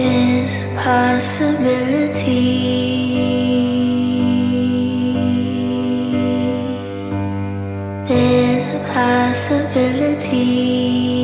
is a possibility. There's a possibility.